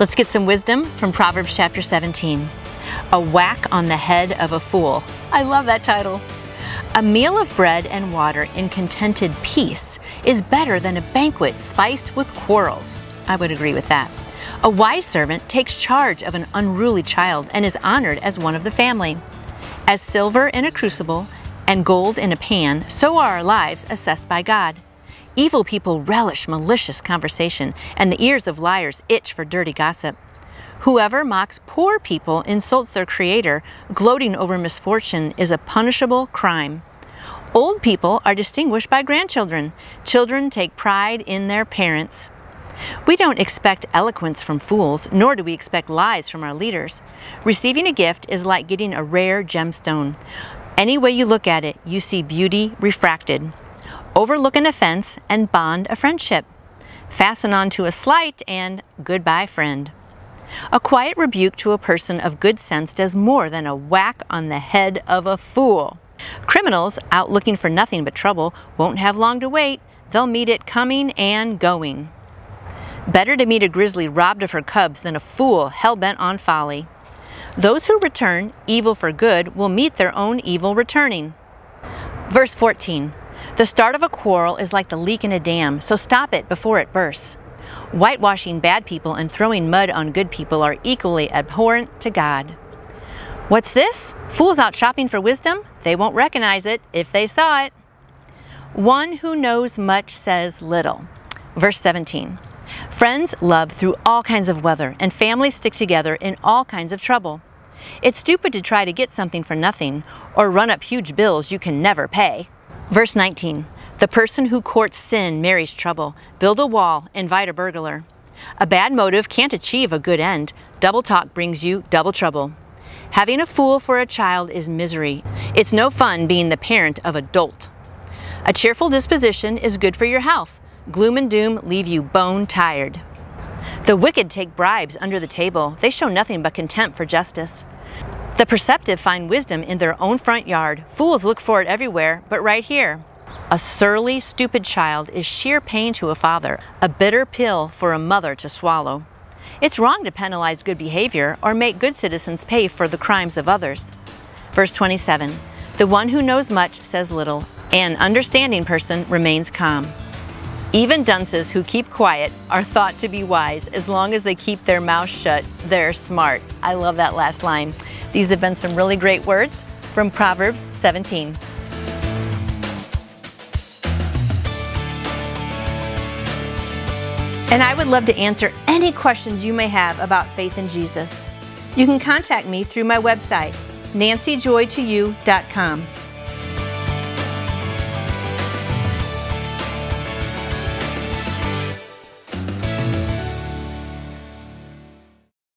Let's get some wisdom from Proverbs chapter 17. A whack on the head of a fool. I love that title. A meal of bread and water in contented peace is better than a banquet spiced with quarrels. I would agree with that. A wise servant takes charge of an unruly child and is honored as one of the family. As silver in a crucible and gold in a pan, so are our lives assessed by God. Evil people relish malicious conversation, and the ears of liars itch for dirty gossip. Whoever mocks poor people insults their Creator. Gloating over misfortune is a punishable crime. Old people are distinguished by grandchildren. Children take pride in their parents. We don't expect eloquence from fools, nor do we expect lies from our leaders. Receiving a gift is like getting a rare gemstone. Any way you look at it, you see beauty refracted. Overlook an offense and bond a friendship. Fasten on to a slight and goodbye, friend. A quiet rebuke to a person of good sense does more than a whack on the head of a fool. Criminals, out looking for nothing but trouble, won't have long to wait. They'll meet it coming and going. Better to meet a grizzly robbed of her cubs than a fool hell-bent on folly. Those who return evil for good will meet their own evil returning. Verse 14, the start of a quarrel is like the leak in a dam, so stop it before it bursts. Whitewashing bad people and throwing mud on good people are equally abhorrent to God. What's this? Fools out shopping for wisdom? They won't recognize it if they saw it. One who knows much says little. Verse 17. Friends love through all kinds of weather, and families stick together in all kinds of trouble. It's stupid to try to get something for nothing or run up huge bills you can never pay. Verse 19. The person who courts sin marries trouble. Build a wall, invite a burglar. A bad motive can't achieve a good end. Double talk brings you double trouble. Having a fool for a child is misery. It's no fun being the parent of a dolt. A cheerful disposition is good for your health. Gloom and doom leave you bone tired. The wicked take bribes under the table. They show nothing but contempt for justice. The perceptive find wisdom in their own front yard. Fools look for it everywhere, but right here. A surly, stupid child is sheer pain to a father, a bitter pill for a mother to swallow. It's wrong to penalize good behavior or make good citizens pay for the crimes of others. Verse 27, the one who knows much says little. An understanding person remains calm. Even dunces who keep quiet are thought to be wise. As long as they keep their mouth shut, they're smart. I love that last line. These have been some really great words from Proverbs 17. And I would love to answer any questions you may have about faith in Jesus. You can contact me through my website, NancyJoy2U.com.